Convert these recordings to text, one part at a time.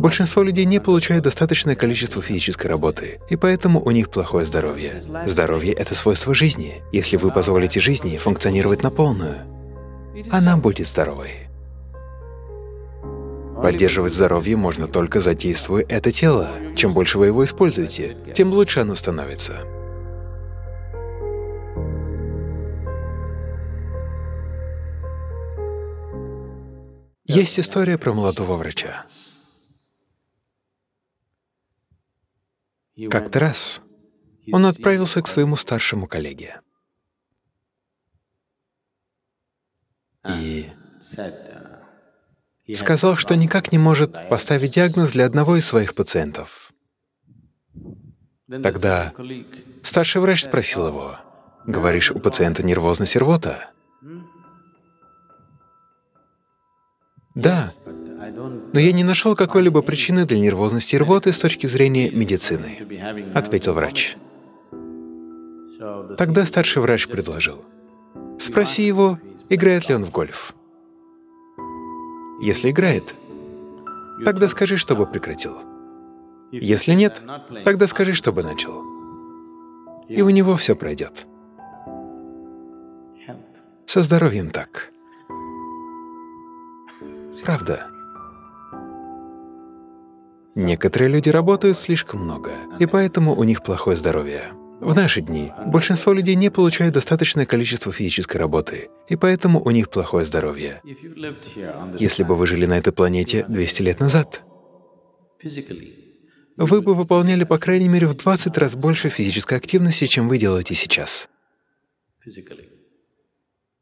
Большинство людей не получают достаточное количество физической работы, и поэтому у них плохое здоровье. Здоровье — это свойство жизни. Если вы позволите жизни функционировать на полную, она будет здоровой. Поддерживать здоровье можно только задействуя это тело. Чем больше вы его используете, тем лучше оно становится. Есть история про молодого врача. Как-то раз он отправился к своему старшему коллеге и сказал, что никак не может поставить диагноз для одного из своих пациентов. Тогда старший врач спросил его: «Говоришь, у пациента нервозность и рвота?» «Да, но я не нашел какой-либо причины для нервозности и рвоты с точки зрения медицины», — ответил врач. Тогда старший врач предложил: «Спроси его, играет ли он в гольф. Если играет, тогда скажи, чтобы прекратил. Если нет, тогда скажи, чтобы начал. И у него все пройдет». Со здоровьем так. Правда. Некоторые люди работают слишком много, и поэтому у них плохое здоровье. В наши дни большинство людей не получают достаточное количество физической работы, и поэтому у них плохое здоровье. Если бы вы жили на этой планете 200 лет назад, вы бы выполняли по крайней мере в 20 раз больше физической активности, чем вы делаете сейчас.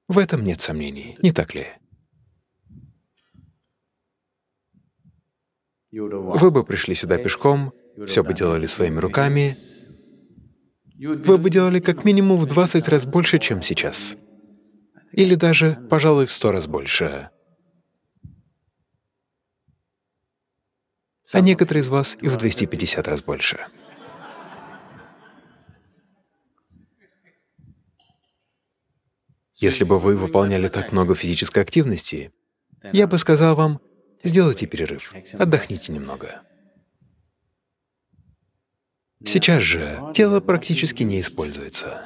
В этом нет сомнений, не так ли? Вы бы пришли сюда пешком, все бы делали своими руками, вы бы делали как минимум в 20 раз больше, чем сейчас. Или даже, пожалуй, в 100 раз больше. А некоторые из вас и в 250 раз больше. Если бы вы выполняли так много физической активности, я бы сказал вам: сделайте перерыв, отдохните немного. Сейчас же тело практически не используется.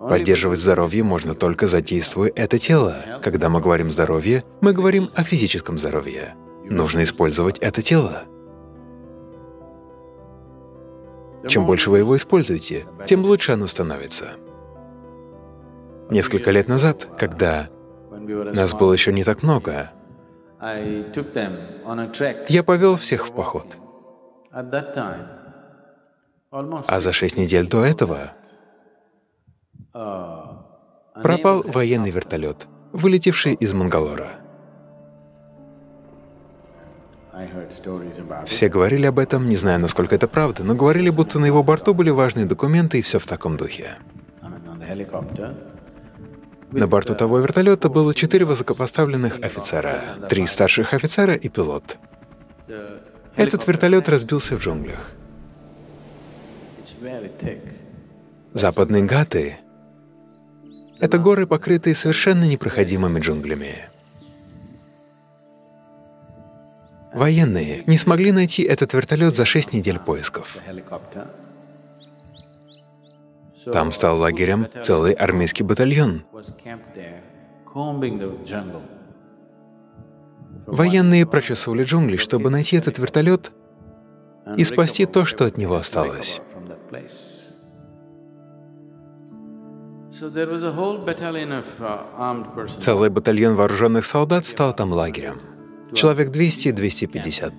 Поддерживать здоровье можно только задействуя это тело. Когда мы говорим «здоровье», мы говорим о физическом здоровье. Нужно использовать это тело. Чем больше вы его используете, тем лучше оно становится. Несколько лет назад, когда нас было еще не так много, я повел всех в поход. А за 6 недель до этого пропал военный вертолет, вылетевший из Мангалора. Все говорили об этом, не знаю, насколько это правда, но говорили, будто на его борту были важные документы и все в таком духе. На борту того вертолета было 4 высокопоставленных офицера, 3 старших офицера и пилот. Этот вертолет разбился в джунглях. Западные гаты — это горы, покрытые совершенно непроходимыми джунглями. Военные не смогли найти этот вертолет за 6 недель поисков. Там стал лагерем целый армейский батальон. Военные прочесывали джунгли, чтобы найти этот вертолет и спасти то, что от него осталось. Целый батальон вооруженных солдат стал там лагерем. Человек 200-250.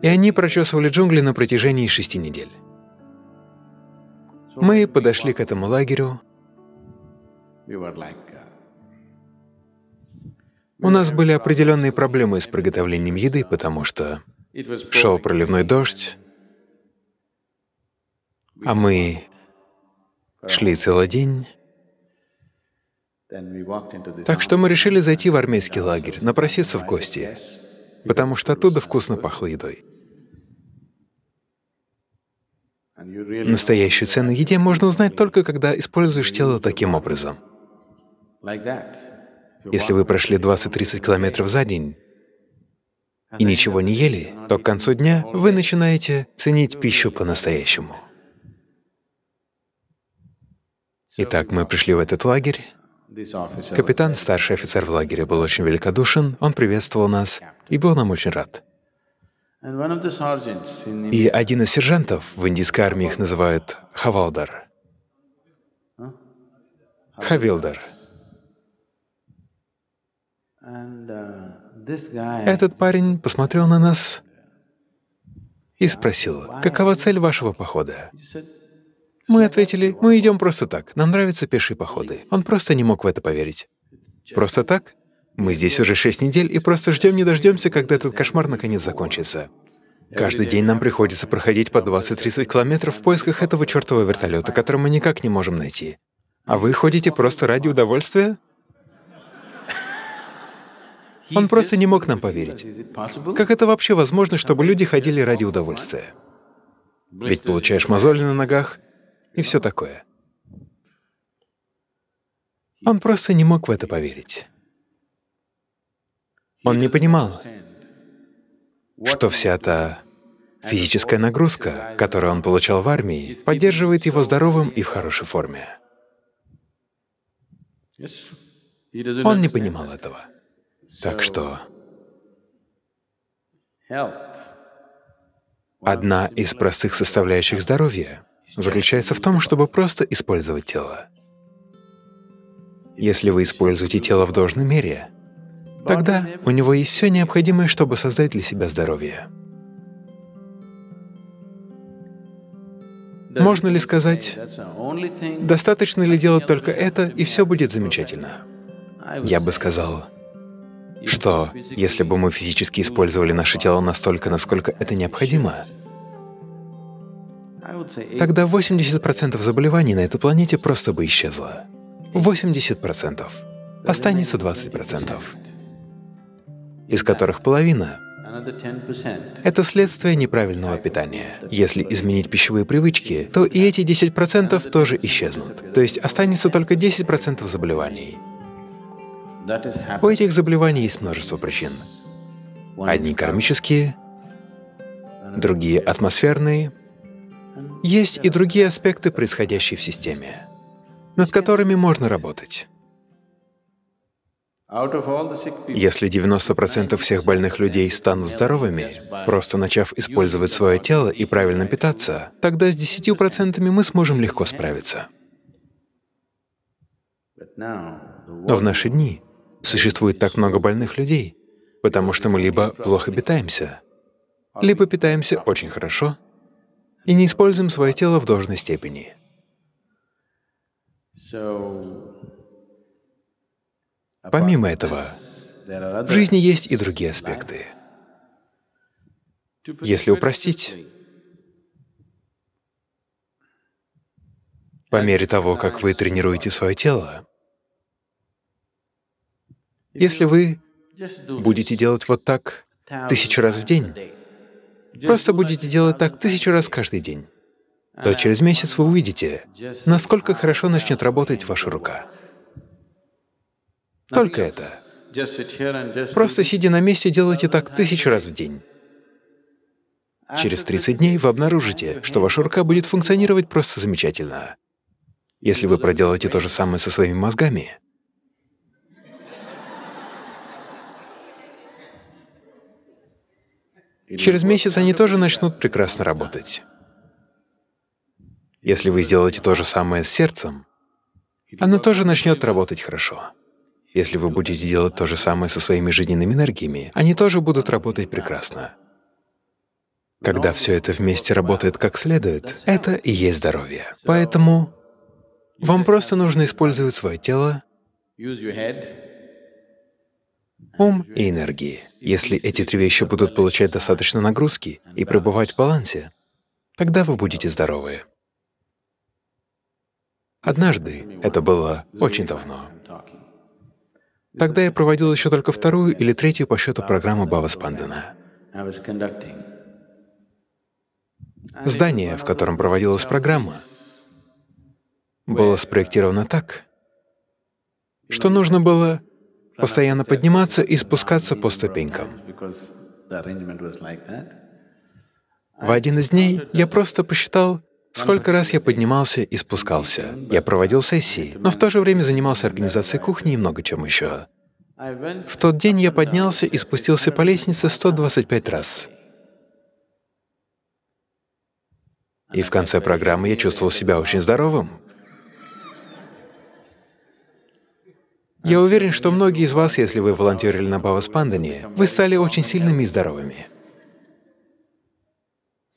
И они прочесывали джунгли на протяжении 6 недель. Мы подошли к этому лагерю. У нас были определенные проблемы с приготовлением еды, потому что шел проливной дождь, а мы шли целый день. Так что мы решили зайти в армейский лагерь, напроситься в гости, потому что оттуда вкусно пахло едой. Настоящую цену еде можно узнать только когда используешь тело таким образом. Если вы прошли 20-30 километров за день и ничего не ели, то к концу дня вы начинаете ценить пищу по-настоящему. Итак, мы пришли в этот лагерь. Капитан, старший офицер в лагере, был очень великодушен, он приветствовал нас и был нам очень рад. И один из сержантов, в индийской армии их называют Хавалдар. Хавилдар. Этот парень посмотрел на нас и спросил, какова цель вашего похода? Мы ответили, мы идем просто так, нам нравятся пешие походы. Он просто не мог в это поверить. Просто так? Мы здесь уже 6 недель и просто ждем, не дождемся, когда этот кошмар наконец закончится. Каждый день нам приходится проходить по 20-30 километров в поисках этого чертового вертолета, который мы никак не можем найти. А вы ходите просто ради удовольствия? Он просто не мог нам поверить. Как это вообще возможно, чтобы люди ходили ради удовольствия? Ведь получаешь мозоли на ногах и все такое. Он просто не мог в это поверить. Он не понимал, что вся та физическая нагрузка, которую он получал в армии, поддерживает его здоровым и в хорошей форме. Он не понимал этого. Так что одна из простых составляющих здоровья заключается в том, чтобы просто использовать тело. Если вы используете тело в должной мере, тогда у него есть все необходимое, чтобы создать для себя здоровье. Можно ли сказать, достаточно ли делать только это, и все будет замечательно? Я бы сказал, что если бы мы физически использовали наше тело настолько, насколько это необходимо, тогда 80% заболеваний на этой планете просто бы исчезло. 80%. Останется 20%, из которых половина — это следствие неправильного питания. Если изменить пищевые привычки, то и эти 10% тоже исчезнут. То есть останется только 10% заболеваний. У этих заболеваний есть множество причин. Одни кармические, другие атмосферные. Есть и другие аспекты, происходящие в системе, над которыми можно работать. Если 90% всех больных людей станут здоровыми, просто начав использовать свое тело и правильно питаться, тогда с 10% мы сможем легко справиться. Но в наши дни существует так много больных людей, потому что мы либо плохо питаемся, либо питаемся очень хорошо и не используем свое тело в должной степени. Помимо этого, в жизни есть и другие аспекты. Если упростить, по мере того, как вы тренируете свое тело, если вы будете делать вот так 1000 раз в день, просто будете делать так 1000 раз каждый день, то через месяц вы увидите, насколько хорошо начнет работать ваша рука. Только это. Просто сидя на месте, делайте так 1000 раз в день. Через 30 дней вы обнаружите, что ваша рука будет функционировать просто замечательно. Если вы проделаете то же самое со своими мозгами, через месяц они тоже начнут прекрасно работать. Если вы сделаете то же самое с сердцем, оно тоже начнет работать хорошо. Если вы будете делать то же самое со своими жизненными энергиями, они тоже будут работать прекрасно. Когда все это вместе работает как следует, это и есть здоровье. Поэтому вам просто нужно использовать свое тело, ум и энергии. Если эти 3 вещи будут получать достаточно нагрузки и пребывать в балансе, тогда вы будете здоровы. Однажды, это было очень давно, тогда я проводил еще только 2-ю или 3-ю по счету программу Баваспандана. Здание, в котором проводилась программа, было спроектировано так, что нужно было постоянно подниматься и спускаться по ступенькам. В один из дней я просто посчитал, сколько раз я поднимался и спускался. Я проводил сессии, но в то же время занимался организацией кухни и много чем еще. В тот день я поднялся и спустился по лестнице 125 раз. И в конце программы я чувствовал себя очень здоровым. Я уверен, что многие из вас, если вы волонтерили на Баваспандане, вы стали очень сильными и здоровыми.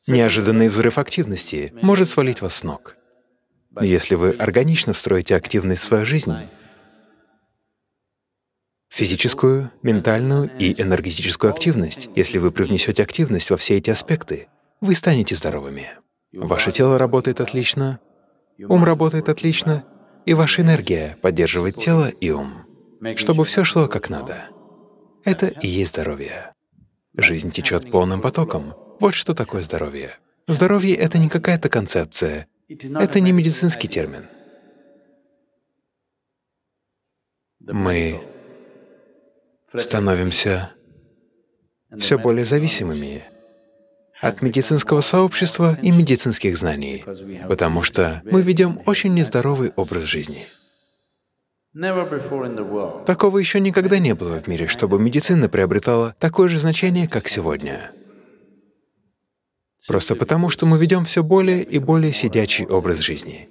Неожиданный взрыв активности может свалить вас с ног. Но если вы органично встроите активность в свою жизнь, физическую, ментальную и энергетическую активность, если вы привнесете активность во все эти аспекты, вы станете здоровыми. Ваше тело работает отлично, ум работает отлично, и ваша энергия поддерживает тело и ум, чтобы все шло как надо. Это и есть здоровье. Жизнь течет полным потоком. Вот что такое здоровье. Здоровье — это не какая-то концепция, это не медицинский термин. Мы становимся все более зависимыми от медицинского сообщества и медицинских знаний, потому что мы ведем очень нездоровый образ жизни. Такого еще никогда не было в мире, чтобы медицина приобретала такое же значение, как сегодня. Просто потому, что мы ведем все более и более сидячий образ жизни.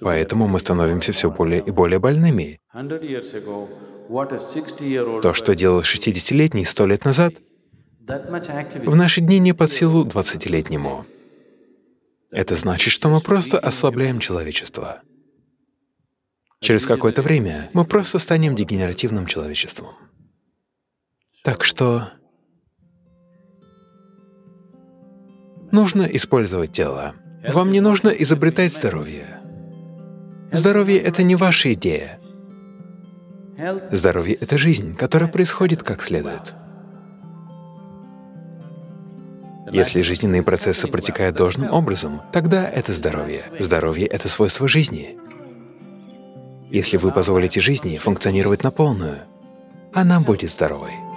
Поэтому мы становимся все более и более больными. То, что делал 60-летний 100 лет назад, в наши дни не под силу 20-летнему. Это значит, что мы просто ослабляем человечество. Через какое-то время мы просто станем дегенеративным человечеством. Так что нужно использовать тело. Вам не нужно изобретать здоровье. Здоровье — это не ваша идея. Здоровье — это жизнь, которая происходит как следует. Если жизненные процессы протекают должным образом, тогда это здоровье. Здоровье — это свойство жизни. Если вы позволите жизни функционировать на полную, она будет здоровой.